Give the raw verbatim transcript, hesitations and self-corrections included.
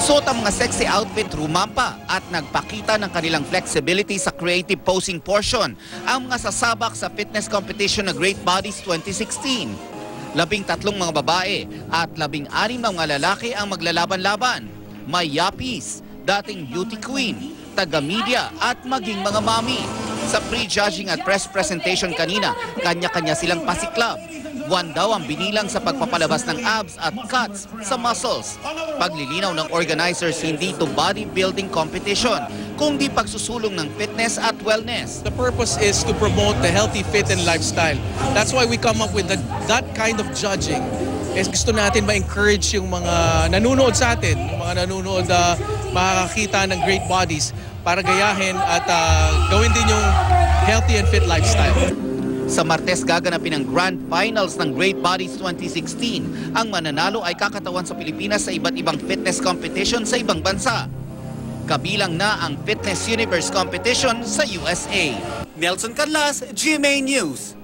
Suot ang mga sexy outfit rumampa at nagpakita ng kanilang flexibility sa creative posing portion ang mga sasabak sa fitness competition na Great Bodies twenty sixteen. Labing tatlong mga babae at labing anim na mga lalaki ang maglalaban-laban. May yapis, dating beauty queen, taga-media at maging mga mami. Sa pre-judging at press presentation kanina, kanya-kanya silang pasiklab. Buwan daw ang binilang sa pagpapalabas ng abs at cuts sa muscles. Paglilinaw ng organizers, hindi ito bodybuilding competition, kundi pagsusulong ng fitness at wellness. The purpose is to promote the healthy, fit, and lifestyle. That's why we come up with the, that kind of judging. Is gusto natin ma-encourage yung mga nanunood sa atin, yung mga nanunood na uh, makakakita ng Great Bodies para gayahin at uh, gawin din yung healthy and fit lifestyle. Sa Martes, gaganapin ang Grand Finals ng Great Bodies twenty sixteen. Ang mananalo ay kakatawan sa Pilipinas sa iba't ibang fitness competition sa ibang bansa. Kabilang na ang Fitness Universe Competition sa U S A. Nelson Cadlas, G M A News.